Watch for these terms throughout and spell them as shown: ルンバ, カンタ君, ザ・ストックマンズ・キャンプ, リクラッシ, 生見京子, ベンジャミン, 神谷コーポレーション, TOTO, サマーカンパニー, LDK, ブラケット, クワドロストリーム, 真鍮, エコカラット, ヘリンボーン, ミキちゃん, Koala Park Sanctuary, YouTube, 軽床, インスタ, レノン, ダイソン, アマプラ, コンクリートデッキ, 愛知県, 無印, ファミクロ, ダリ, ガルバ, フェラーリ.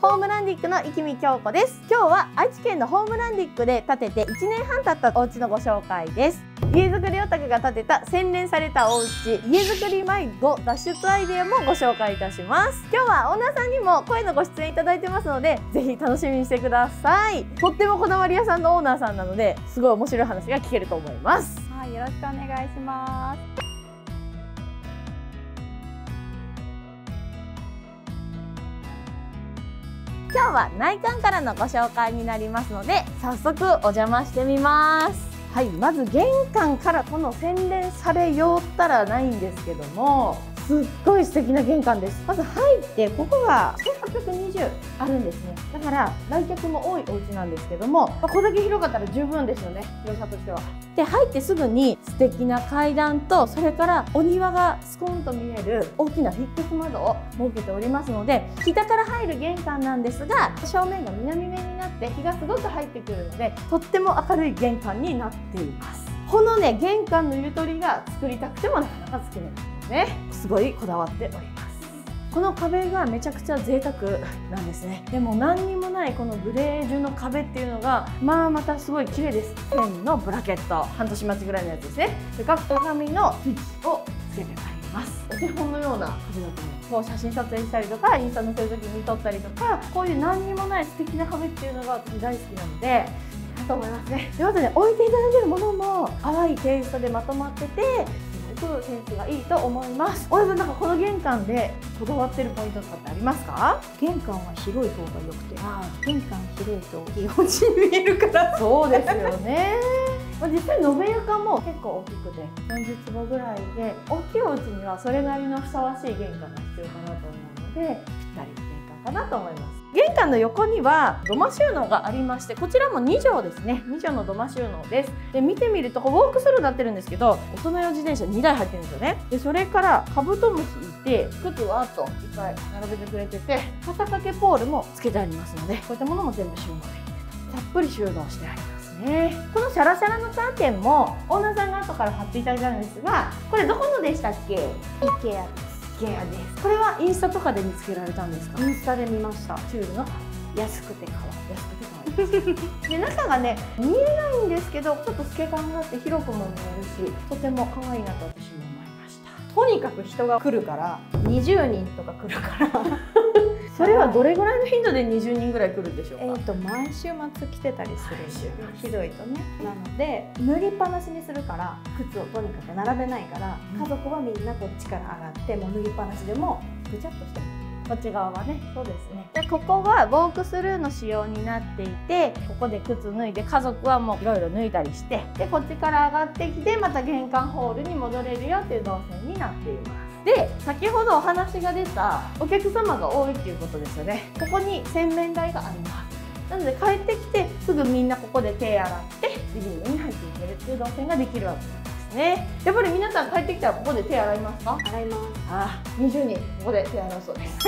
ホームランディックの生見京子です。今日は愛知県のホームランディックで建てて1年半経ったお家のご紹介です。家づくりオタクが建てた洗練されたお家、家づくり迷子脱出アイデアもご紹介いたします。今日はオーナーさんにも声のご出演いただいてますので、ぜひ楽しみにしてください。とってもこだわり屋さんのオーナーさんなので、すごい面白い話が聞けると思います。はい、よろしくお願いします。今日は内観からのご紹介になりますので、早速お邪魔してみます。はい、まず玄関から。この洗練されようったらないんですけども、すっごい素敵な玄関です。まず入って、ここが1820あるんですね。だから来客も多いお家なんですけども、これだけ広かったら十分ですよね、広さとしては。で、入ってすぐに素敵な階段と、それからお庭がスコーンと見える大きなフィックス窓を設けておりますので、北から入る玄関なんですが、正面が南面になって日がすごく入ってくるので、とっても明るい玄関になっています。このね、玄関のゆとりが作りたくてもなかなか作れないね、すごいこだわっております。この壁がめちゃくちゃ贅沢なんですね。でも何にもないこのグレージュの壁っていうのが、まあまたすごい綺麗です。ペンのブラケット、半年待ちぐらいのやつですね。で、鏡のスイッチをつけてあります。お手本のような壁だと思います。こう写真撮影したりとか、インスタ載せる時に撮ったりとか、こういう何にもない素敵な壁っていうのが私大好きなので、いいなと思いますね。で、まずね、置いていただいてるものも淡いテイストでまとまってて、センスがいいと思います。おやさん、なんかこの玄関でこだわってるポイントとかってありますか？玄関は広い方が良くて、玄関広いと気持ちに見えるから。そうですよね。実際延べ床も結構大きくて40坪ぐらいで、大きいうちにはそれなりのふさわしい玄関が必要かなと思うので、ぴったり玄関かなと思います。玄関の横には土間収納がありまして、こちらも2畳ですね。2畳の土間収納です。で、見てみるとウォークスルーになってるんですけど、大人用自転車2台入ってるんですよね。で、それからカブトムシいて、靴はあといっぱい並べてくれてて、肩掛けポールもつけてありますので、こういったものも全部収納できて、たっぷり収納してあります。このシャラシャラのカーテンもオーナーさんが後から貼っていただいたんですが、これどこのでしたっけ？ IKEA です。これはインスタとかで見つけられたんですか？インスタで見ました。チュールの安くて可愛い、安くて可愛い。で、中がね、見えないんですけど、ちょっと透け感があって広くも見えるし、とても可愛いなと私も思いました。とにかく人が来るから、20人とか来るからそれはどれぐらいの頻度で20人ぐらい来るんでしょうか？毎週末来てたりするんですよ、ひどいとね。なので塗りっぱなしにするから、靴をとにかく並べないから、家族はみんなこっちから洗って、もう塗りっぱなしでもぐちゃっとしてます。こっち側はね、そうですね。で、ここはウォークスルーの仕様になっていて、ここで靴脱いで、家族はもういろいろ脱いだりして、で、こっちから上がってきて、また玄関ホールに戻れるよっていう動線になっています。で、先ほどお話が出たお客様が多いっていうことですよね。ここに洗面台があります。なので帰ってきてすぐみんなここで手洗ってリビングに入っていけるっていう動線ができるわけですね。やっぱり皆さん帰ってきたらここで手洗いますか？洗います。ああ、20人ここで手洗うそうです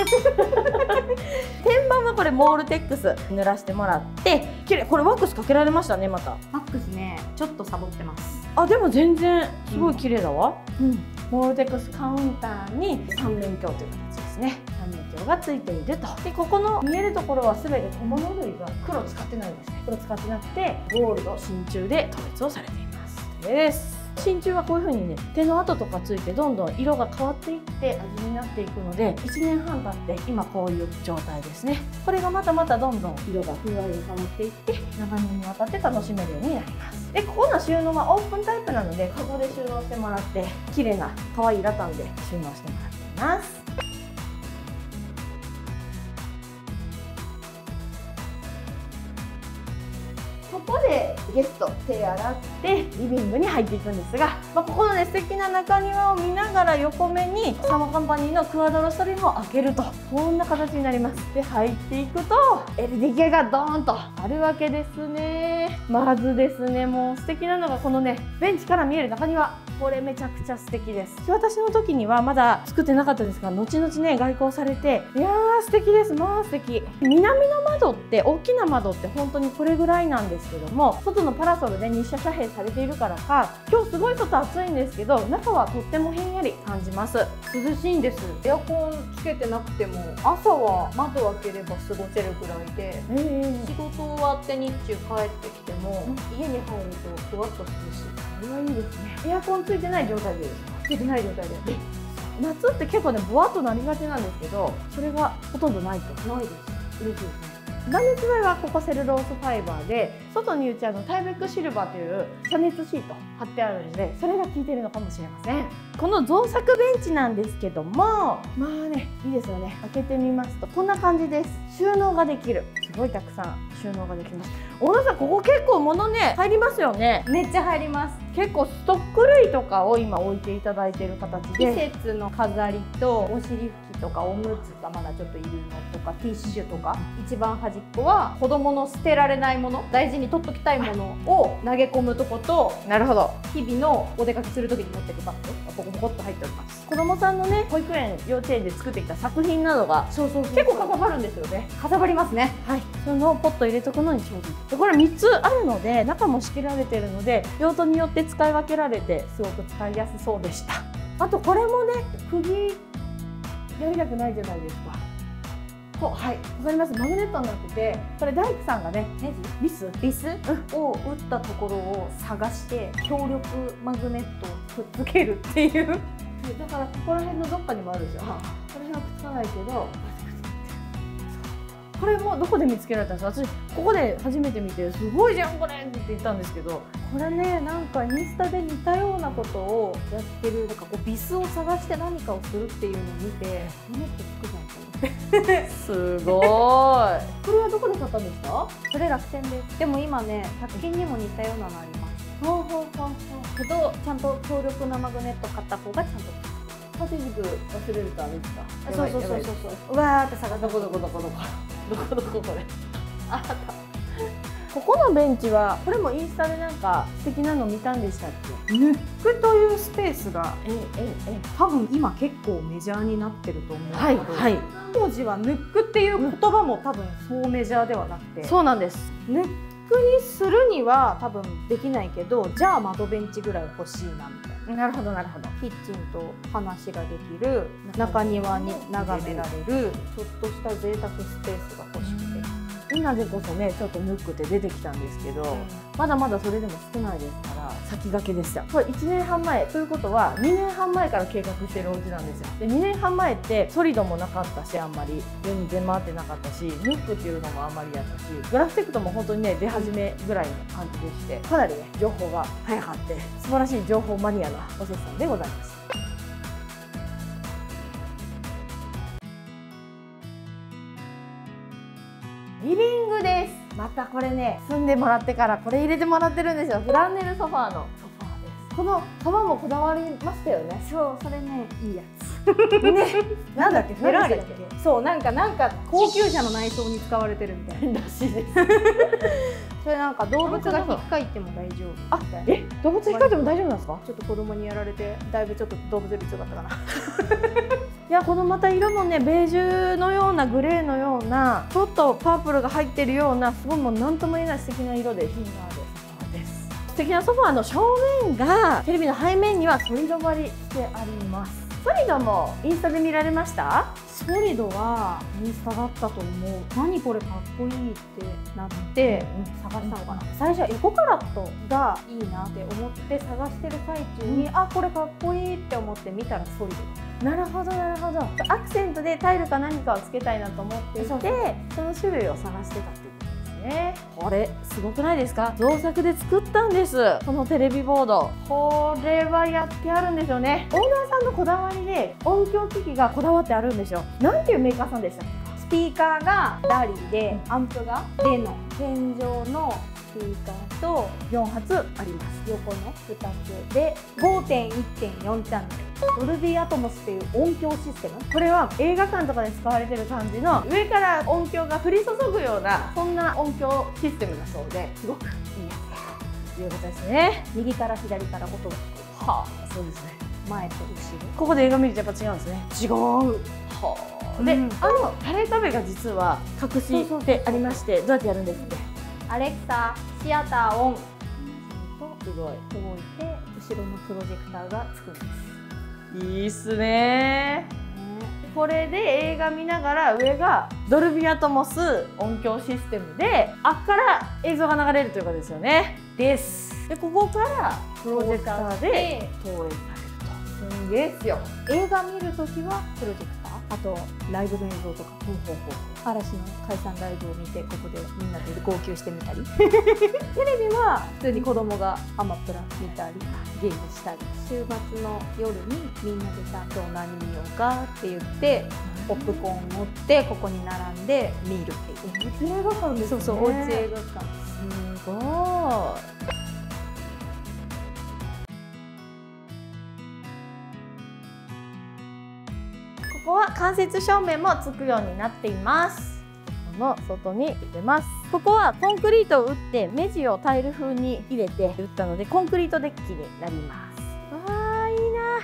天板はこれモールテックス塗らせてもらって、きれい。これワックスかけられましたね。またワックスね、ちょっとサボってます。あ、でも全然すごい綺麗だわ。うん、モールテックスカウンターに三面鏡という形ですね。三面鏡がついていると。で、ここの見えるところは全て小物類が黒使ってないんですね。黒使ってなくてゴールド真鍮で統一をされています。です。真鍮はこういう風にね、手の跡とかついてどんどん色が変わっていって味になっていくので、1年半経って今こういう状態ですね。これがまたまたどんどん色が風合いに変わっていって、長年にわたって楽しめるようになります。で、ここの収納はオープンタイプなので、カゴで収納してもらって、綺麗な可愛いラタンで収納してもらっています。ここでゲスト手洗ってリビングに入っていくんですが、ここのね、素敵な中庭を見ながら横目にサマーカンパニーのクワドロストリームを開けると、こんな形になります。で、入っていくと LDK がドーンとあるわけですね。まずですね、もう素敵なのがこのね、ベンチから見える中庭、これめちゃくちゃ素敵です。私の時にはまだ作ってなかったですが、後々ね、外交されて、いやー素敵です。まあ素敵。南の窓って、大きな窓って本当にこれぐらいなんですですけども、外のパラソルで日射遮蔽されているからか、今日すごい外暑いんですけど、中はとってもひんやり感じます。涼しいんです。エアコンつけてなくても朝は窓を開ければ過ごせるぐらいで、仕事終わって日中帰ってきても、家に入るとふわっと涼しい。これはいいですね。エアコンついてない状態で夏って結構ね、ぼわっとなりがちなんですけど、それがほとんどないと。ないです。嬉しいですね。断熱材はここセルロースファイバーで、外にうちタイベックシルバーという遮熱シート貼ってあるので、それが効いてるのかもしれません。この造作ベンチなんですけども、まあね、いいですよね。開けてみますとこんな感じです。収納ができる。すごいたくさん収納ができます。小野さん、ここ結構物ね入りますよね。めっちゃ入ります。結構ストック類とかを今置いていただいている形で、季節の飾りとお尻拭きとかおむつがまだちょっといるのとか、ティッシュとか、一番端っこは子供の捨てられないもの、大事に取っときたいものを投げ込むとこと、なるほど、日々のお出かけする時に持っていくバッグがここポコッと入っております。子供さんのね、保育園、幼稚園で作ってきた作品などが結構かさばるんですよね。かさばりますね。はい、そのポット入れとくのにちょうどいい。これ3つあるので、中も仕切られてるので、用途によって使い分けられてすごく使いやすそうでした。あとこれもね、釘やりたくないじゃないですか。こう、はい、わかります。マグネットになってて、これ大工さんがね、ビスを打ったところを探して強力マグネットをくっつけるっていうだからここら辺のどっかにもあるじゃん。この辺はくっつかないけど、これもどこで見つけられたんですか？私ここで初めて見て、すごいじゃんこれって言ったんですけど、これね、なんかインスタで似たようなことをやってる、なんかこうビスを探して何かをするっていうのを見て、もっと作らないとすごい。これはどこで買ったんですか？それ楽天です。でも今ね、100均にも似たようなのあります。けどちゃんと強力なマグネット買った方がちゃんとパティ軸忘れるとあれですか？そう。うわーって探す。どここれ。あった。ここのベンチは、これもインスタでなんか素敵なの見たんでしたっけ？ヌックというスペースが、多分今結構メジャーになってると思うんですけど、当時はヌックっていう言葉も多分そうメジャーではなくて、そうなんです。ヌックにするには多分できないけど、じゃあ窓ベンチぐらい欲しいなみたいな。なるほどなるほど。キッチンと話ができる、中庭に眺められる、ちょっとした贅沢スペースが欲しくて、今でこそね、ちょっとヌックって出てきたんですけど、まだまだそれでも少ないですから、先駆けでした。これ1年半前ということは、2年半前から計画してるお家なんですよ。で、2年半前ってソリドもなかったし、あんまり世に出回ってなかったし、ヌックっていうのもあんまりやったし、グラフテクトも本当にね、出始めぐらいの感じでして、かなりね、情報が早かって、素晴らしい情報マニアなおせっさんでございます。リビングです。またこれね、住んでもらってからこれ入れてもらってるんですよ。フランネルソファーのソファーです。この革もこだわりましたよね。そう、それね、いいやつね、なんだっけ、フェラーリだっけ。そう、なんか高級車の内装に使われてるみたいらしいです。それなんか動物が引っかいても大丈夫。あ、動物引っかいても大丈夫なんですか？ちょっと子供にやられて、だいぶちょっと動物より強かったかな。いや、このまた色もね、ベージュのような、グレーのような、ちょっとパープルが入ってるような、すごいもう何とも言えない素敵な色で、品があるソファーです。素敵なソファーの正面が、テレビの背面にはソリド張りしてあります。ソリドもインスタで見られました？ソリドはインスタだったと思う。何これかっこいいってなって探したのかな。最初はエコカラットがいいなって思って探してる最中に、あ、これかっこいいって思って見たらソリド。なるほどなるほど。アクセントでタイルか何かをつけたいなと思っていて、その種類を探してたっていうことですね。これすごくないですか？造作で作ったんです、このテレビボード。これはやってあるんですよね。オーナーさんのこだわりで、音響機器がこだわってあるんですよ。なんていうメーカーさんでしたっけ？スピーカーがダリで、アンプがレノン、天井のスピーカーと4発あります。横の2つで 5.1.4 チャンネル、ドルビーアトモスっていう音響システム。これは映画館とかで使われてる感じの、上から音響が降り注ぐような、そんな音響システムだそうで、すごくいいやつということですね。右から左から音が聞こえる。はあ、そうですね。前と後ろ。ここで映画見るとやっぱ違うんですね。違う。はあ。で、タレ壁が実は隠しでありまして、どうやってやるんですか？アレクサ、シアターオンと動いて、後ろのプロジェクターがつくんです。いいっすねー。これで映画見ながら、上がドルビーアトモス音響システムで、あっから映像が流れるということですよね。ですで、ここからプロジェクターで投影されると。すげえっすよ。映画見るときはプロジェクター、あとライブの映像とか、嵐の解散ライブを見て、ここでみんなで号泣してみたりテレビは普通に子供がアマプラ見たりゲームしたり、週末の夜にみんなでさ、今日何見ようかって言ってポップコーン持ってここに並んで見るっていう。おうち映画館ですね。そうそう、おうち映画館。すごい。ここは間接照明もつくようになっています。この外に出ます。ここはコンクリートを打って、目地をタイル風に入れて打ったので、コンクリートデッキになります。わあ、いい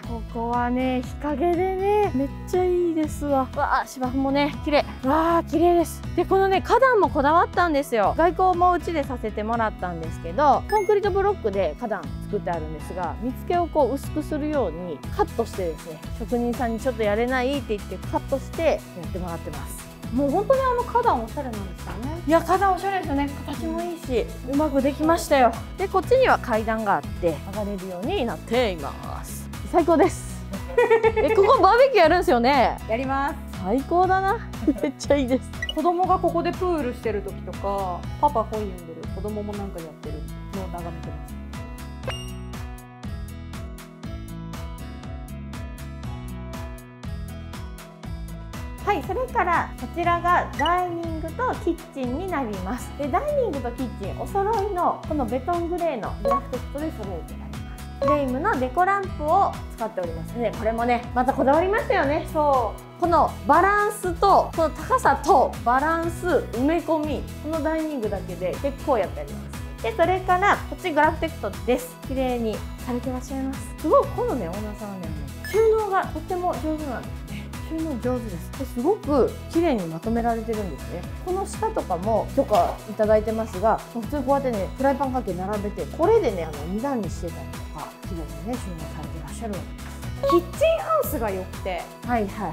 な。ここはね、日陰でね、めっちゃいいですわ。わあ、芝生もね、綺麗。わあ、綺麗です。で、このね、花壇もこだわったんですよ。外交もうちでさせてもらったんですけど、コンクリートブロックで花壇作ってあるんですが、見つけをこう薄くするようにカットしてですね、職人さんにちょっとやれないって言ってカットしてやってもらってます。もう本当に花壇おしゃれなんですよね。いや、花壇おしゃれですよね。形もいいし、うまくできましたよ。で、こっちには階段があって、上がれるようになっています。最高です。え、ここバーベキューやるんですよね。やります。最高だな。めっちゃいいです。子供がここでプールしてる時とか、パパ本読んでる、子供もなんかやってるのを眺めてます。はい、それからこちらがダイニングとキッチンになります。で、ダイニングとキッチン、お揃いのこのベトングレーのブラフテッドで揃えてあります。フレームのデコランプを使っておりますね。これもね、またこだわりましたよね。そう、このバランスと、この高さとバランス、埋め込み、このダイニングだけで結構やってあります。で、それからこっちグラフテッドです。綺麗にされてらっしゃいます。すごい、このね、オーナーさんはね、収納がとっても上手なんです。収納上手です。すごく綺麗にまとめられてるんですね。この下とかも許可いただいてますが、普通こうやってね、フライパンかけ並べて、これでね、2段にしてたりとか、綺麗にね、収納されてらっしゃるわけです。キッチンハウスが良くて、はいはいはい、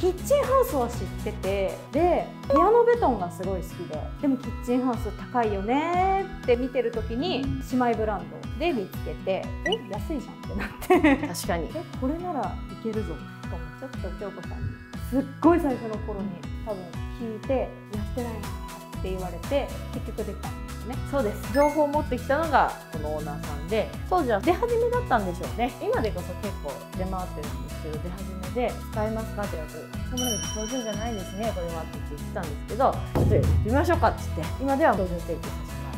キッチンハウスは知ってて、で、部屋のベトンがすごい好きで、でもキッチンハウス高いよねって見てる時に、姉妹ブランドで見つけて、え、安いじゃんってなって確かにえ、これならいけるぞ。ちょっと京子さんにすっごい最初の頃に多分聞いて、やってないなって言われて、結局できたんですね。そうです。情報を持ってきたのがこのオーナーさんで、当時は出始めだったんでしょうね。今でこそ結構出回ってるんですけど、出始めで「使えますか?」って言われて、「そんなの標準じゃないですねこれは」って言ってたんですけど、「ちょっとやってみましょうか」って言って、今では標準提供さ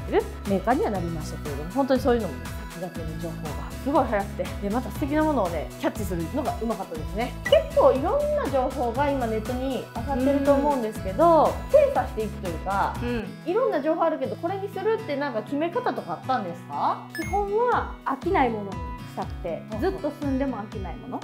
せてもらってるメーカーにはなりましたけれども、本当にそういうのもね、だけの情報がすごい早くて、で、また素敵なものをね、キャッチするのがうまかったですね。結構いろんな情報が今ネットに上がってると思うんですけど、精査していくというか、いろんな情報あるけど、これにするってなんか決め方とかあったんですか？基本は飽きないものにしたくて、ずっと住んでも飽きないもの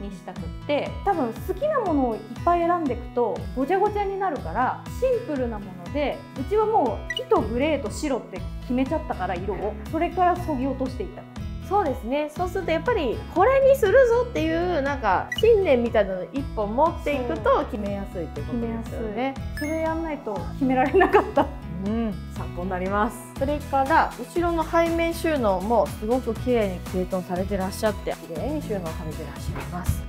にしたくって、多分好きなものをいっぱい選んでいくとごちゃごちゃになるから、シンプルなもので、うちはもう木とグレーと白って決めちゃったから、色をそれから削ぎ落としていった。そうですね。そうするとやっぱりこれにするぞっていうなんか信念みたいなのを一本持っていくと決めやすいってことですよね。それやんないと決められなかった。参考になります。それから後ろの背面収納もすごく綺麗に整頓されてらっしゃって、綺麗に収納されてらっしゃいます。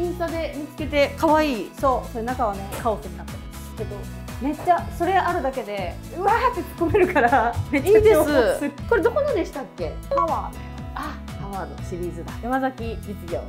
インスタで見つけて可愛い。そう、それ中はね、カオスになってますけど、めっちゃそれあるだけでうわーって突っ込めるから、めっちゃいいです。これどこのでしたっけ？パワーね。あ、パワーのシリーズだ。山崎実業、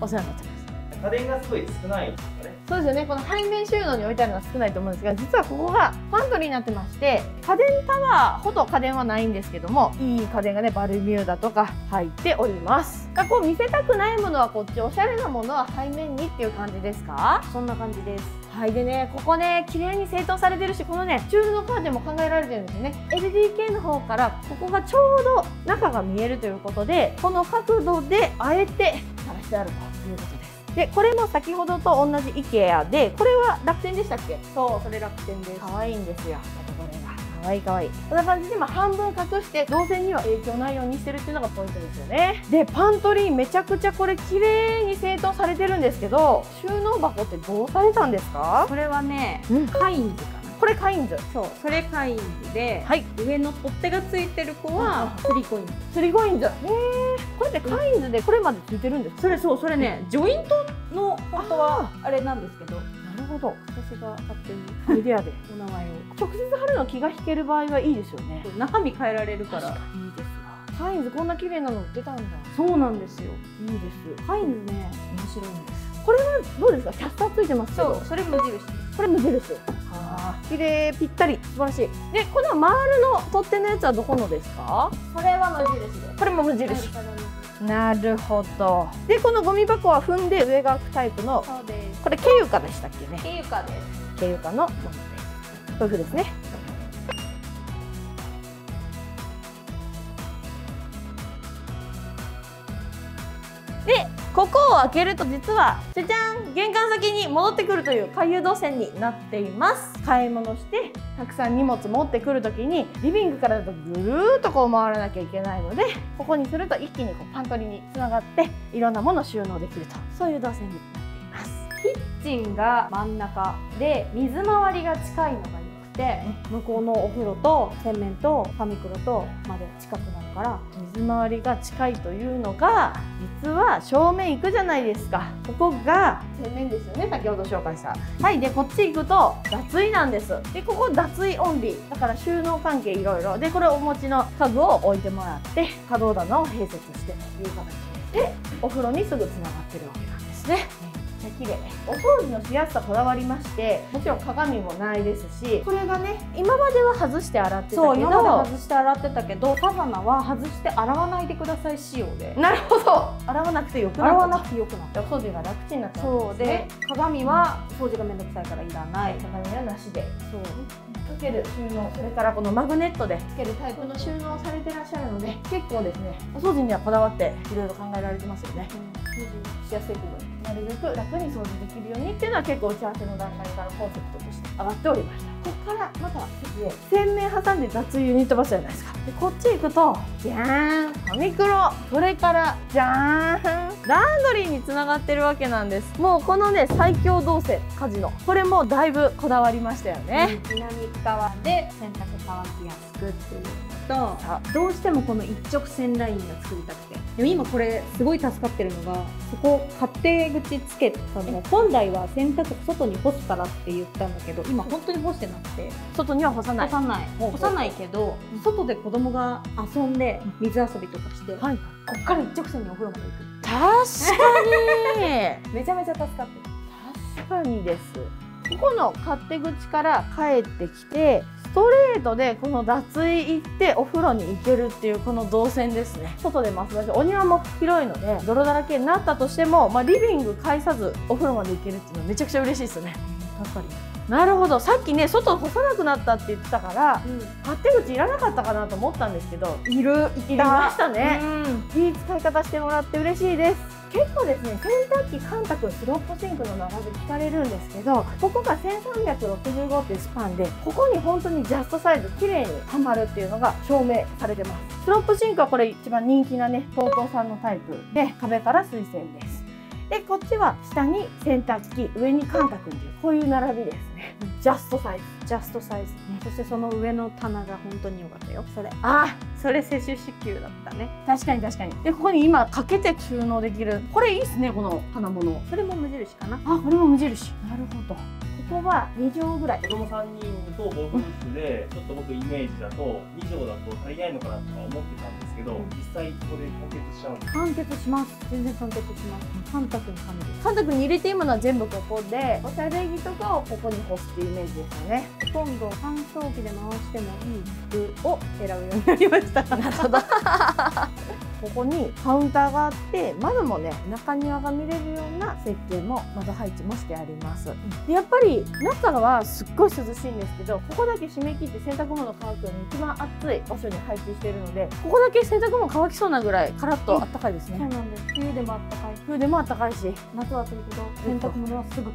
お世話になってます。家電がすごい少ないですかね。そうですよね。この背面収納に置いてあるのは少ないと思うんですが、実はここがパントリーになってまして、家電タワーほど家電はないんですけども、いい家電がね、バルミューダとか入っております。こう見せたくないものはこっち、おしゃれなものは背面にっていう感じですか？そんな感じです。はい。でね、ここね、綺麗に整頓されてるし、このね、チュールのカーテンも考えられてるんですよね。 LDK の方からここがちょうど中が見えるということで、この角度であえて晒してあるということです。で、これも先ほどと同じ IKEA で、これは楽天でしたっけ？そう、それ楽天です。可愛いんですよ。かわいいかわいい。こんな感じで、まあ、半分隠して動線には影響ないようにしてるっていうのがポイントですよね。でパントリーめちゃくちゃこれ綺麗に整頓されてるんですけど、収納箱ってどうされたんですか？これはね、カインズかな。これカインズ。そう、それカインズで、はい、上の取っ手がついてる子は3コインズ。3コインズ。へえ。これでカインズでこれまでついてるんですか？それそう、それね、ジョイントの本当はあれなんですけど。なるほど。私が勝手にアイデアでお名前を直接貼るの気が引ける場合はいいですよね。中身変えられるからいいですわ。カインズこんな綺麗なの出たんだ。そうなんですよ。いいです。カインズね、面白いんです。これはどうですか？キャスターついてますけど。そう、それ無印。これ無印。綺麗、ぴったり、素晴らしい。で、この丸の取っ手のやつはどこのですか？これは無印です。これも無印。なるほど。で、このゴミ箱は踏んで上が開くタイプの。そうです。これ軽床でしたっけね。軽床です。軽床のものです。こういうふうですね。で、ここを開けると実はじゃじゃん、玄関先に戻ってくるという回遊動線になっています。買い物してたくさん荷物持ってくるときにリビングからだとぐるーっとこう回らなきゃいけないので、ここにすると一気にこうパントリーにつながっていろんなものを収納できると、そういう動線になっています。キッチンが真ん中で水回りが近いのがいい。で向こうのお風呂と洗面とファミクロとまで近くなるから、水回りが近いというのが実は正面行くじゃないですか。ここが洗面ですよね、先ほど紹介した。はい。でこっち行くと脱衣なんです。でここ脱衣オンリーだから収納関係いろいろで、これお持ちの家具を置いてもらって可動棚を併設してという形で、お風呂にすぐつながってるわけなんですね。綺麗。お掃除のしやすさこだわりまして、もちろん鏡もないですし、これがね、今までは外して洗ってたけど、そう今まで外して洗ってたけど、サザナは外して洗わないでください仕様で。なるほど。洗わなくてよくなった。洗わなくてよくなった。お掃除が楽ちんなったんですね。そうで、鏡は掃除がめんどくさいからいらない。鏡はなしで。そう。つける収納、それからこのマグネットでつけるタイプの収納されてらっしゃるので、結構ですね、お掃除にはこだわっていろいろ考えられてますよね。掃除しやすい部分、なるべく楽に掃除できるようにっていうのは結構打ち合わせの段階からコンセプトとして上がっておりました。ここからまた洗面挟んで雑油に飛ばすじゃないですか。でこっち行くとじゃーん、ファミクロ、それからじゃーん、ランドリーにつながってるわけなんです。もうこのね、最強動線カジノ、これもだいぶこだわりましたよね。南側で洗濯乾きやすくっていうのと、どうしてもこの一直線ラインが作りたくて、でも今これすごい助かってるのが、そこ勝手口つけたの、本来は洗濯外に干すからって言ったんだけど、今本当に干してなくて、外には干さない、干さないけど、外で子供が遊んで水遊びとかして、はい、こっから一直線にお風呂まで行く。確かにめちゃめちゃ助かってる。確かにです。ここの勝手口から帰ってきてストレートでこの脱衣行ってお風呂に行けるっていうこの動線ですね。外でますだし、お庭も広いので泥だらけになったとしても、まあ、リビング介さずお風呂まで行けるっていうのはめちゃくちゃ嬉しいですよね。確かに。なるほど。さっきね、外干さなくなったって言ってたから、勝手口いらなかったかなと思ったんですけど、いりましたね。いい使い方してもらって嬉しいです。結構ですね、洗濯機、カンタ君、スロップシンクの並び聞かれるんですけど、ここが1365っていうスパンで、ここに本当にジャストサイズ綺麗にはまるっていうのが証明されてます。スロップシンクはこれ一番人気なね、TOTOさんのタイプで、壁から水洗です。でこっちは下に洗濯機、上にカンタ君っていう、こういう並びですね。ジャストサイズ、ジャストサイズ、そしてその上の棚が本当に良かったよ。それ、ああ、それ接種支給だったね。確かに確かに。でここに今かけて収納できる、これいいですね、この金物。それも無印かな。あ、これも無印。なるほど。ここは2畳ぐらい。子供3人と僕1で、ちょっと僕イメージだと2畳だと足りないのかなとか思ってたんですけど、実際これ完結しちゃうんです。完結します。全然完結します。カンタ君に完結。カンタ君に入れて今のは全部ここで、おしゃれ着とかをここに干すっていうイメージですよね。今度乾燥機で回してもいい服を選ぶようになりました。なるほど。ここにカウンターがあって、窓もね、中庭が見れるような設計も窓配置もしてあります。でやっぱり中はすっごい涼しいんですけど、ここだけ締め切って洗濯物乾くのに一番暑い場所に配置しているので、ここだけ洗濯物乾きそうなぐらいカラッとあったかいですね。そうなんです。冬でもあったかいし、夏は暑いけど洗濯物はすぐ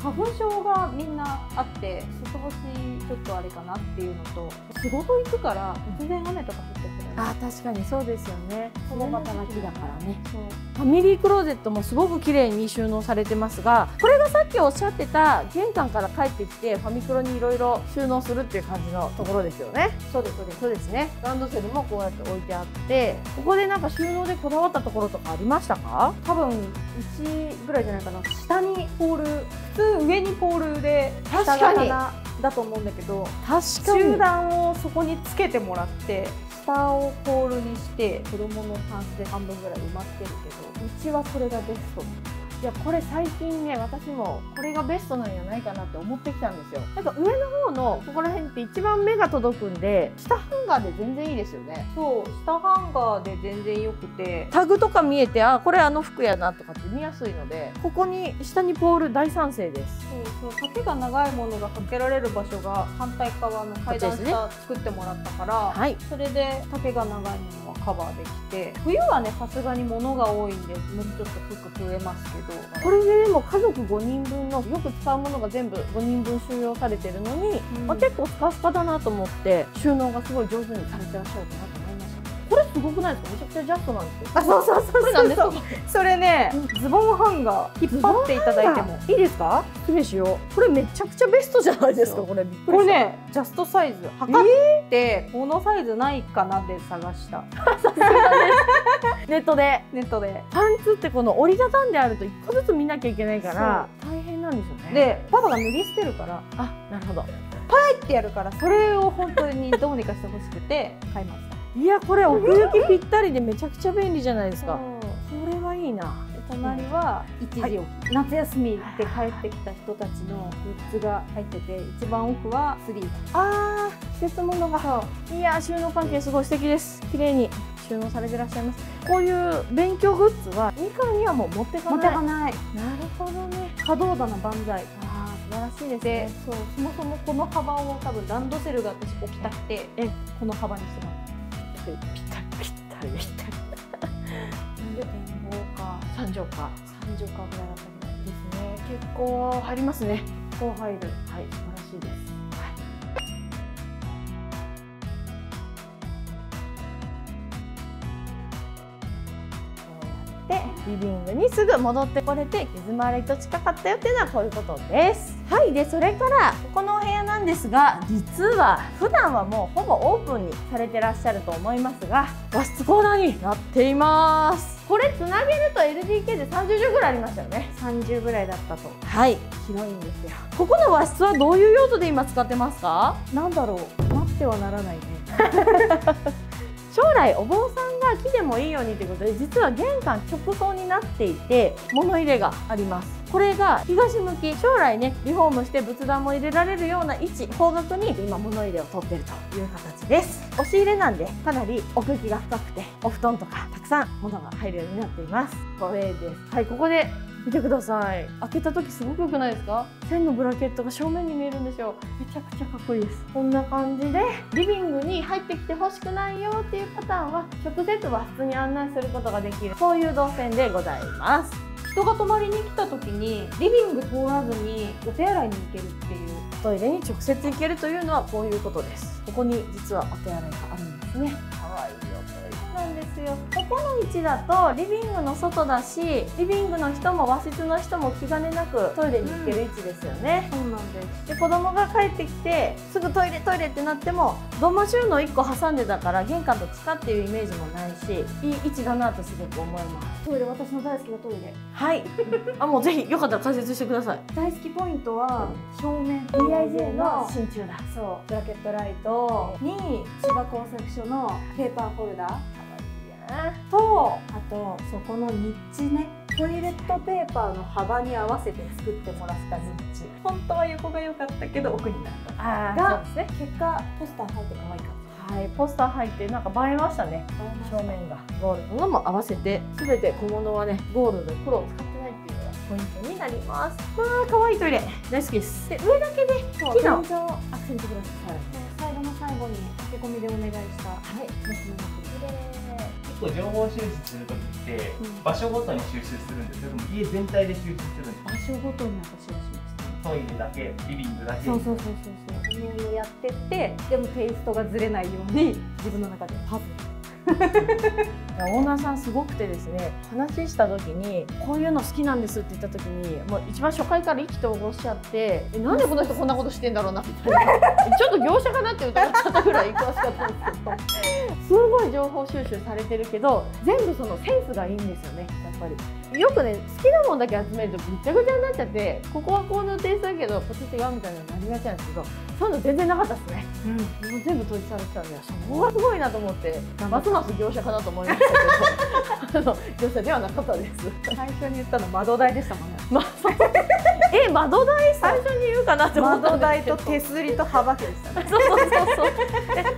花粉症がみんなあって、外干しちょっとあれかなっていうのと、仕事行くから突然雨とか降ってくる。あ、確かにそうですよね。共働きだからね。ファミリークローゼットもすごく綺麗に収納されてますが、これがさっきおっしゃってた玄関から帰ってきてファミクロにいろいろ収納するっていう感じのところですよね。そうです、そうです、そうですね。ランドセルもこうやって置いてあって、ここでなんか収納でこだわったところとかありましたか？多分1ぐらいじゃないかな。下にポール、普通上にポールで下が棚だと思うんだけど、確かに中段をそこにつけてもらって、下をポールにして子供のタンスで半分ぐらい埋まってるけど、うちはそれがベスト。いや、これ最近ね、私もこれがベストなんじゃないかなって思ってきたんですよ。なんか上の方のここら辺って一番目が届くんで、下ハンガーで全然いいですよね。そう、下ハンガーで全然よくて、タグとか見えて、あ、これあの服やなとかって見やすいので、ここに下にポール大賛成です。そうそう、丈が長いものがかけられる場所が反対側の階段下作ってもらったから、はい、それで丈が長いものはカバーできて、冬はね、さすがに物が多いんでもうちょっと服増えますけど、これででも家族5人分のよく使うものが全部5人分収容されてるのに、まあ、結構スカスカだなと思って、収納がすごい上手にされてらっしゃるかなと思いました。これすごくないですか？めちゃくちゃジャストなんですよ。あ、そうそうそうそうそう。それね、ズボンハンガー引っ張っていただいてもいいですか？失礼しよう。これめちゃくちゃベストじゃないですか。これびっくりした。これね、ジャストサイズ測って、このサイズないかなで探した。ネットでパンツってこの折りたたんであると1個ずつ見なきゃいけないから大変なんですよね。で、パパが脱ぎ捨てるから、あ、なるほど、パイってやるから、それを本当にどうにかしてほしくて買いました。いや、これ奥行きぴったりでめちゃくちゃ便利じゃないですか。これはいいな。隣は一時置き、はい、夏休みで帰ってきた人たちのグッズが入ってて、一番奥はツリー。あー、季節物が。いや、収納関係すごい素敵です。綺麗に収納されてらっしゃいます。こういう勉強グッズは2階にはもう持ってかない。なるほどね。可動棚万歳。ああ、素晴らしいですね。そう、そもそもこの幅を多分ランドセルが私置きたくて、この幅にしてます。ぴったりぴったりぴったり。4.5か3畳かぐらいだったりですね。結構入りますね。結構入る。はい、素晴らしいです。リビングにすぐ戻ってこれて、水回りと近かったよっていうのはこういうことです。はい。で、それからここのお部屋なんですが、実は普段はもうほぼオープンにされてらっしゃると思いますが、和室コーナーになっています。これつなげると LDK で30畳ぐらいありましたよね。30ぐらいだったと。はい、広いんですよ。ここの和室はどういう用途で今使ってますか？なんだろう、待ってはならないね。将来お坊さん木でもいいようにということで、実は玄関直送になっていて物入れがあります。これが東向き、将来ね、リフォームして仏壇も入れられるような位置、方角に今物入れを取っているという形です。押し入れなんでかなり奥行きが深くて、お布団とかたくさん物が入るようになっています。これです。はい、ここで見てください。開けた時すごく良くないですか？線のブラケットが正面に見えるんですよ。めちゃくちゃかっこいいです。こんな感じでリビングに入ってきてほしくないよっていう方は、直接和室に案内することができる、そういう動線でございます。人が泊まりに来た時にリビング通らずにお手洗いに行けるっていう、トイレに直接行けるというのはこういうことです。ここに実はお手洗いがあるんですね。かわいいよ、これなんですよ。ここの位置だとリビングの外だし、リビングの人も和室の人も気兼ねなくトイレに行ける位置ですよね。そうなんです。で、子供が帰ってきてすぐトイレってなっても、土間収納1個挟んでたから玄関と近っていうイメージもないし、いい位置だなとすごく思います。トイレ、私の大好きなトイレ。はい。あ、もうぜひよかったら解説してください。大好きポイントは正面 DIJ の真鍮だそう。ブラケットライトに芝工作所のペーパーホルダーと、あとそこのニッチね、トイレットペーパーの幅に合わせて作ってもらったニッチ。本当は横が良かったけど奥になったが、そうですね、結果ポスター入って可愛かった。はい、ポスター入ってなんか映えましたね。正面がゴールドのも合わせて、全て小物はねゴールド、黒を使ってないっていうのがポイントになります。まあ、可愛いトイレ大好きです。で、上だけで木の天井をアクセントください。最後の最後に駆け込みでお願いした、はい、結構情報収集するときって場所ごとに収集するんですけども、家全体で収集するんです。場所ごとに私はしました。トイレだけ、リビングだけ、そうそうそうそうそう、いろいろやってって、でもテイストがずれないように自分の中でパズル。オーナーさんすごくてですね、話した時にこういうの好きなんですって言った時に、もう一番初回から意気投合しちゃって、なんでこの人こんなことしてんだろうなみたいなちょっと業者かなって疑っちゃったぐらい詳しかったんですけど、すごい情報収集されてるけど全部そのセンスがいいんですよね。やっぱりよくね、好きなものだけ集めるとぐちゃぐちゃになっちゃって、ここはこうのテイストだけどこっち違うみたいなのになりがちなんですけど、そういうの全然なかったですね。うん、もう全部統一されてたんで、そこがすごいなと思ってますます業者かなと思いましたけど業者ではなかったです。最初に言ったの窓代でしたもんね。窓代最初に言うかなと思った。窓代と手すりと幅木でしたね。そうそうそう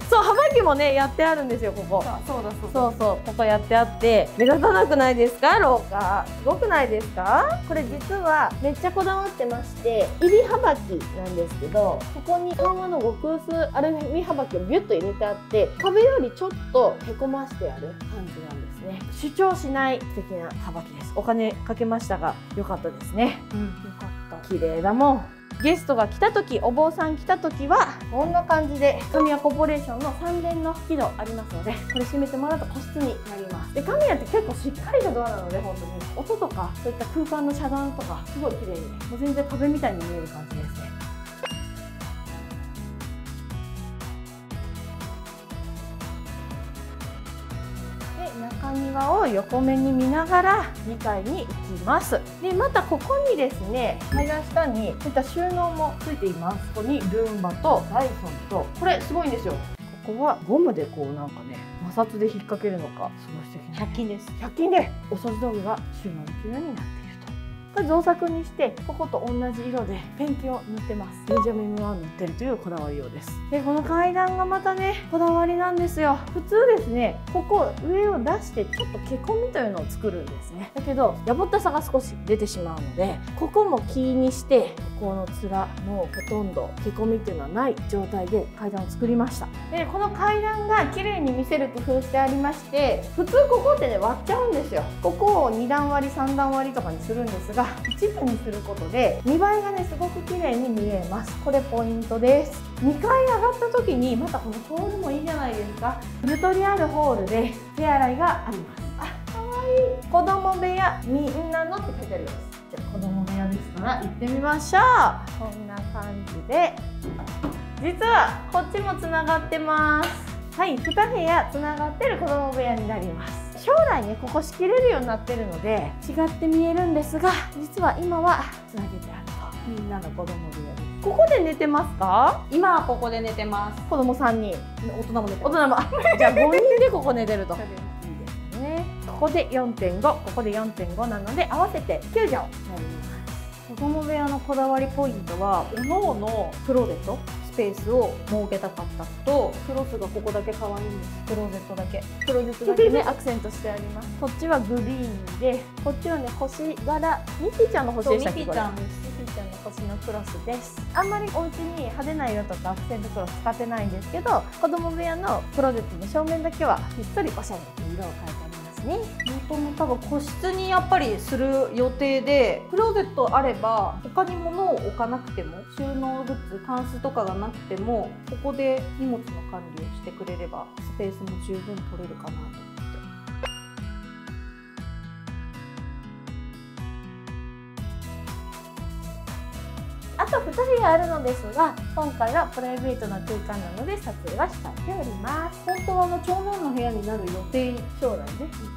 そう、幅木もねやってあるんですよ、ここ。そうだそうだ、そうそう、ここやってあって、目立たなくないですか、廊下。すごくないですか。これ実はめっちゃこだわってまして、入り幅木なんですけど、ここに緩和の極薄アルミ幅木をビュッと入れてあって、壁よりちょっとへこましてある感じなんですね。主張しない素敵な幅木です。お金かけましたが良かったですね。うん、よかった。綺麗だもん。ゲストが来た時、お坊さん来た時はこんな感じで、神谷コーポレーションの3連の引き戸ありますので、これ閉めてもらうと個室になります。で、神谷って結構しっかりしたドアなので、本当に音とかそういった空間の遮断とかすごい綺麗に、もう全然壁みたいに見える感じですね。中庭を横目に見ながら2階に行きます。で、またここにですね、階段下にそういった収納もついています。ここにルンバとダイソンと、これすごいんですよ、ここはゴムでこうなんかね、摩擦で引っ掛けるのか、すごい素敵な。100均です。100均でお掃除道具が収納できるようになっていると。これ造作にして、ここと同じ色でペンキを塗ってます。ベンジャミンは塗ってるというこだわりようです。で、この階段がまたね、こだわりなんですよ。普通ですね、ここ上を出してちょっと毛込みというのを作るんですね。だけどやぼったさが少し出てしまうので、ここも気にして、この面もうほとんど毛込みというのはない状態で階段を作りました。で、この階段が綺麗に見せる工夫してありまして、普通ここってね、割っちゃうんですよ。ここを2段割り3段割りとかにするんですが、一部にすることで見栄えがね、すごく綺麗に見えます。これポイントです。2階上がった時に、またこのポールもいいじゃないですか。ゆとりあるホールで手洗いがあります。あ、かわいい。子供部屋みんなのって書いてあります。じゃあ子供部屋ですから行ってみましょう。こんな感じで、実はこっちもつながってます。はい、2部屋つながってる子供部屋になります。将来ね、ここ仕切れるようになってるので違って見えるんですが、実は今はつなげてあると。みんなの子供部屋です。ここで寝てますか？今はここで寝てます。子供3人、大人も寝てます。大人もじゃあ5人でここ寝てるといいですね。ここで 4.5、 ここで 4.5 なので、合わせて9畳になります。子供部屋のこだわりポイントは、おのおのクローゼットスペースを設けたかったと、クロスがここだけ可愛いんです。クローゼットだけ、クローゼットだけねアクセントしてあります。こっちはグリーンで、こっちはね、星柄、ミキちゃんの星でしたっけ。ミキちゃんです。ミキちゃんの星のクロスです。あんまりお家に派手な色とかアクセントクロス使ってないんですけど、子供部屋のクローゼットの正面だけはひっそりおしゃれに色を変えてあります。本当も多分個室にやっぱりする予定で、クローゼットあれば他に物を置かなくても、収納グッズ、タンスとかがなくても、ここで荷物の管理をしてくれればスペースも十分取れるかなと思って。あと2部屋あるのですが、今回はプライベートな空間なので撮影は控えております。本当は長男の部屋になる予定、将来ね、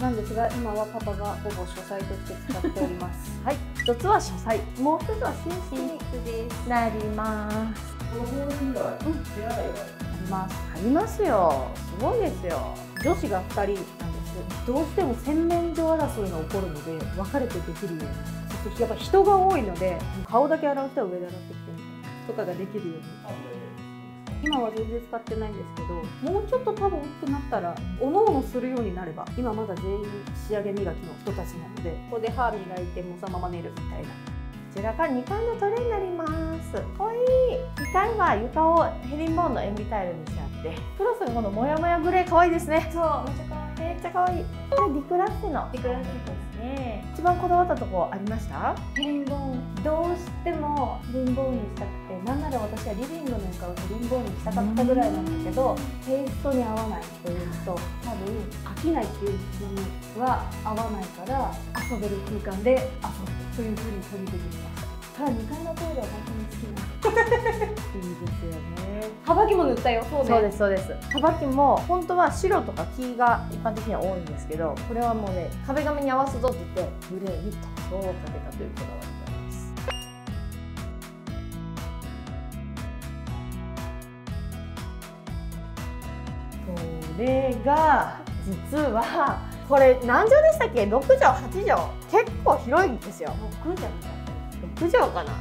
なんですが、今はパパがほぼ書斎として使っております。はい、1つは書斎、もう1つは寝室です。なります。この部屋以外、手洗いはあります。ありますよ。すごいですよ。女子が2人なんです。どうしても洗面所争いが起こるので、別れてできるように。やっぱ人が多いので、顔だけ洗う人は上で洗ってきてるとかができるように。今は全然使ってないんですけど、もうちょっと多分大きくなったらおのおのするようになれば、今まだ全員仕上げ磨きの人たちなので、ここで歯磨いてもそのまま寝るみたいな。こちらが2階のトレーになります。かわいい。2階は床をヘリンボーンの塩ビタイルにしてあって、クロスのこのモヤモヤグレー、かわいいですね。そう、めっちゃかわいい。これリクラッシのリクラッシですね。で、一番こだわったとこありました？ヘリンボーン。どうしてもヘリンボーンにしたくて、なんなら私はリビングなんかをヘリンボーンにしたかったぐらいなんだけど、テイストに合わないというと、多分飽きないっていうのは合わないから、遊べる空間で遊ぶというふうに取り入れてきました。ただ2階のトイレは本当に好きな。いいですよね。幅木も塗ったよ。そうですそうです。幅木も本当は白とか黄が一般的には多いんですけど、これはもうね、壁紙に合わすぞって言ってグレーに塗装をかけたというこだわり。これが実はこれ何畳でしたっけ？6畳8畳、結構広いんですよ。6畳みたいな。9畳かな。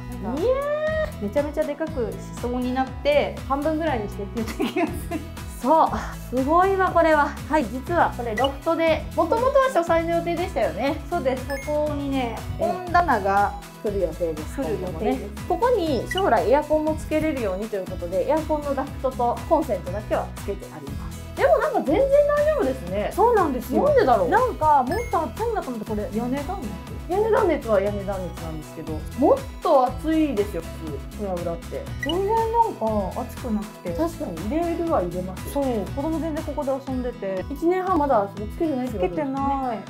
めちゃめちゃでかくしそうになって半分ぐらいにしてっていう気がする。そう、すごいわこれは。はい、実はこれロフトで、もともとは書斎の予定でしたよね。そうです。ここにね、本棚が来る予定です。来る予定です。ここに将来エアコンもつけれるようにということで、エアコンのダクトとコンセントだけはつけてあります。でもなんか全然大丈夫ですね。そうなんですよ。なんでだろう。なんかもっと暑いんだと思って、これ屋根断熱。屋根断熱は屋根断熱なんですけど、もっと暑いですよ普通。裏裏って全然なんか暑くなくて。確かに入れるは入れます。そう、子供全然ここで遊んでて、1年半まだつけてないですよね。つけてない。へ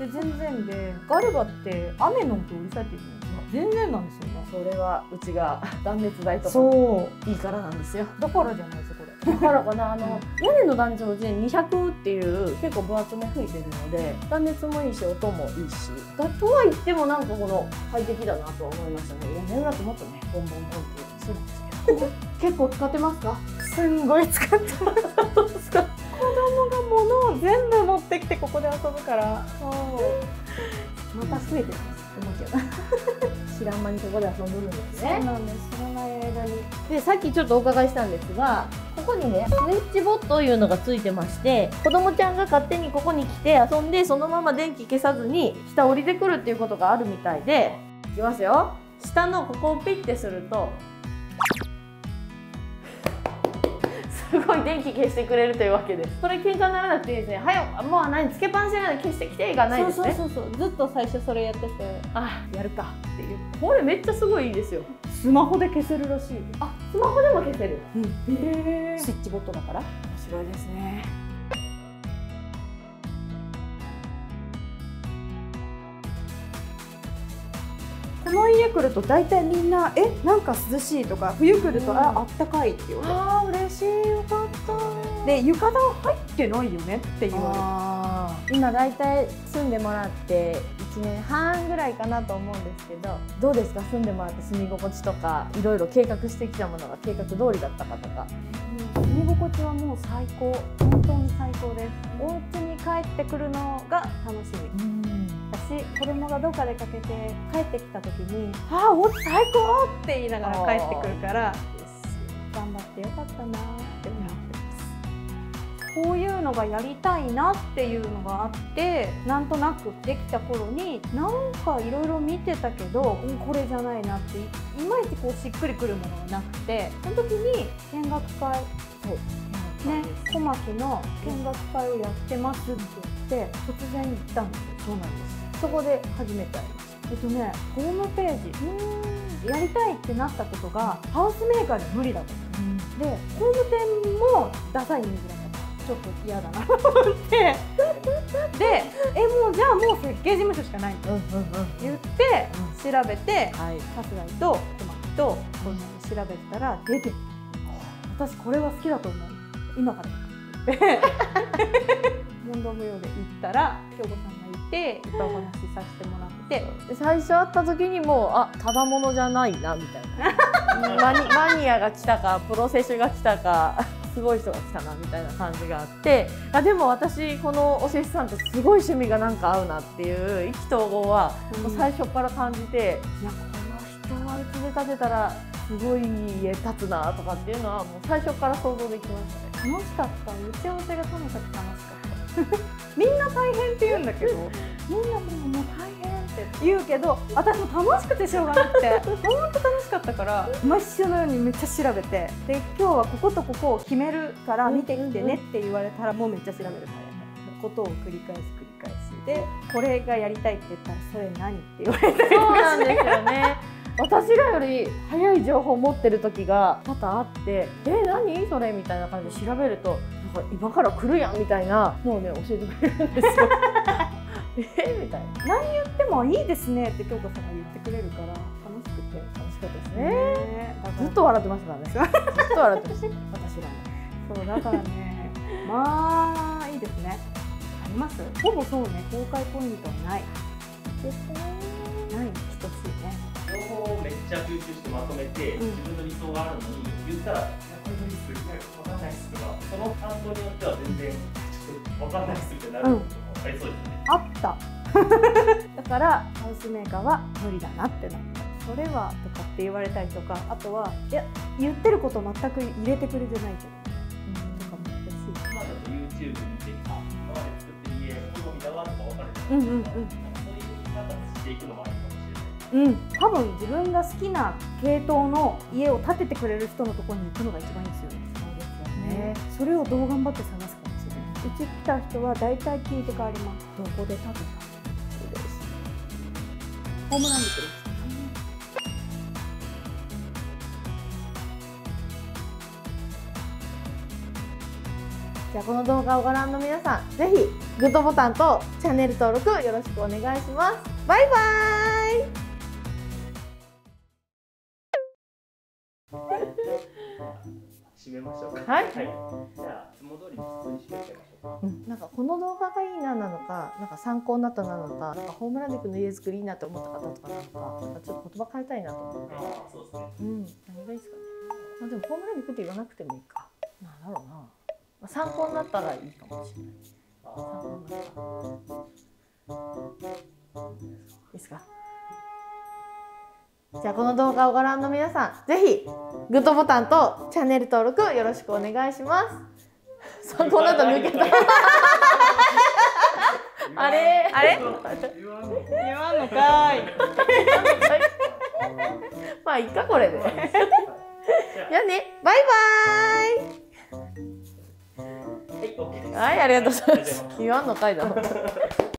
え。で全然で、ガルバって雨の音うるさいって言ってる。全然なんですよね。それはうちが断熱材とかいいからなんですよ。だからじゃないですかこれ。だからかな、屋根の断熱のうちに200っていう結構分厚め吹いてるので、断熱もいいし音もいいしだとは言っても、なんかこの快適だなとは思いましたね。屋根裏ともっとねボンボンボンってするんですけど結構使ってますか？すんごい使ってますか。子供が物を全部持ってきてここで遊ぶから、また増えてます。知らん間にここで遊んでるんですね。そうなんです。知らない間に。でさっきちょっとお伺いしたんですが、ここにねスイッチボというのがついてまして、子供ちゃんが勝手にここに来て遊んで、そのまま電気消さずに下降りてくるっていうことがあるみたいで、いきますよ。下のここをピッてするとすごい電気消してくれるというわけです。それ喧嘩にならなくていいですね。はい、もう何つけっぱなしなので消してきてがないですね。そう、ずっと最初それやってて、あ、やるかっていう。これめっちゃすごいいいですよ。スマホで消せるらしい。あ、スマホでも消せる。うん、スイッチボットだから。面白いですね。この家来ると大体みんな「え、なんか涼しい」とか「冬来ると、あったかい」って言われて、ああ嬉しい、よかった。で浴衣入ってないよねって言われる。今大体住んでもらって1年半ぐらいかなと思うんですけど、どうですか、住んでもらって住み心地とかいろいろ計画してきたものが計画通りだったかとか。住み心地はもう最高、本当に最高です。お家に帰ってくるのが楽しみ。子供がどっか出かけて帰ってきた時に「ああお家最高!」って言いながら帰ってくるから頑張ってよかったなって思ってます。こういうのがやりたいなっていうのがあって、なんとなくできた頃になんかいろいろ見てたけど、これじゃないなっていまいちこうしっくりくるものがなくて、その時に見学会ね、小牧の見学会をやってますって言って突然行ったんですよ。そうなんです。そこで初めて会いました。ホームページやりたいってなったことがハウスメーカーで無理だと、で工務店もダサいイメージだった、ちょっと嫌だなと思ってでもうじゃあもう設計事務所しかないと言って調べて、春日井と小牧とこんなに調べたら出て、私これは好きだと思う、今から問答無用で行ったら京子さんで、お話しさせてもらって、最初会った時にもう、あ、ただものじゃないなみたいなマニアが来たか、プロ選手が来たか、すごい人が来たなみたいな感じがあって、あ、でも私このお施主さんとすごい趣味がなんか合うなっていう意気投合はもう最初から感じて、いや、この人はうちで建てたらすごい家建つなとかっていうのはもう最初から想像できましたね。楽しかった。打ち合わせがとにかく楽しかった。みんな大変って言うんだけどみんなもう大変って言うけど、私も楽しくてしょうがなくて本当楽しかったから毎週のようにめっちゃ調べて、で今日はこことここを決めるから見てきてねって言われたらもうめっちゃ調べるから、ことを繰り返し繰り返しでこれがやりたいって言ったらそれ何って言われたりとかして。そうなんですよね。私らより早い情報を持ってる時が多々あって、何それみたいな感じで調べると、なんか今から来るやんみたいな、もうね教えてくれるんですよ。みたいな。何言ってもいいですねって京子さんが言ってくれるから楽しくて楽しかったですね。ずっと笑ってましたからね。ずっと笑ってました。私ら。そうだからね。まあいいですね。あります。ほぼそうね。公開ポイントはない。ですね。ない。等しいね。情報をめっちゃ吸収してまとめて、自分の理想があるのに言ったら、これ無理する、これ分かんないっすとか、その感動によっては全然ちょっと分かんないっすってなることもありそうですね。あった。だからハウスメーカーは無理だなってなった。それはとかって言われたりとか、あとはいや言ってること全く入れてくれてないとかもあったし。今だと YouTube 見て今まで作ってる家好みだわとか分かるじゃないですか。そういう見方していくのもあります。うん、多分自分が好きな系統の家を建ててくれる人のところに行くのが一番いいんですよね。そうですよね。それをどう頑張って探すかもしれない。うち来た人は大体聞いて帰ります。どこで建てた？そうです。ホームランドです。じゃあこの動画をご覧の皆さん、ぜひグッドボタンとチャンネル登録よろしくお願いします。バイバーイ。締めましょう。はい。はい、じゃあいつも通り普通に締めちゃいましょう。なんかこの動画がいいななのか、なんか参考になったなのか、なんかホームランディックの家作りいいなって思った方とかなのか、なんかちょっと言葉変えたいなと思って。ああ、そうですね。何がいいですかね。まあでもホームランディックって言わなくてもいいか。なんだろうな。まあ、参考になったらいいかもしれない。参考になった。いいですか。じゃあこの動画をご覧の皆さん、ぜひグッドボタンとチャンネル登録よろしくお願いします。そこの後抜けた。あれあれ？言わんのかい。まあいいかこれで。じゃあね、バイバーイ。はい、ありがとうございます。言わんのかいだ。